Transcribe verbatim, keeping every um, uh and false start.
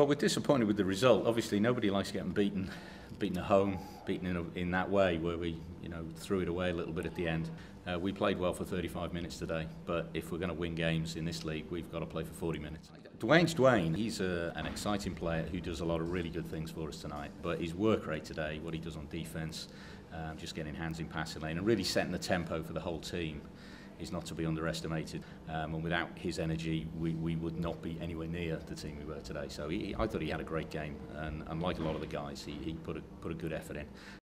Well, we're disappointed with the result. Obviously, nobody likes getting beaten, beaten at home, beaten in, a, in that way where we, you know, threw it away a little bit at the end. Uh, we played well for thirty-five minutes today, but if we're going to win games in this league, we've got to play for forty minutes. Dwayne's Dwayne. He's a, an exciting player who does a lot of really good things for us tonight. But his work rate today, what he does on defence, um, just getting hands in passing lane and really setting the tempo for the whole team, is not to be underestimated, um, and without his energy we, we would not be anywhere near the team we were today. So he, I thought he had a great game, and, and like a lot of the guys, he, he put, a, put a good effort in.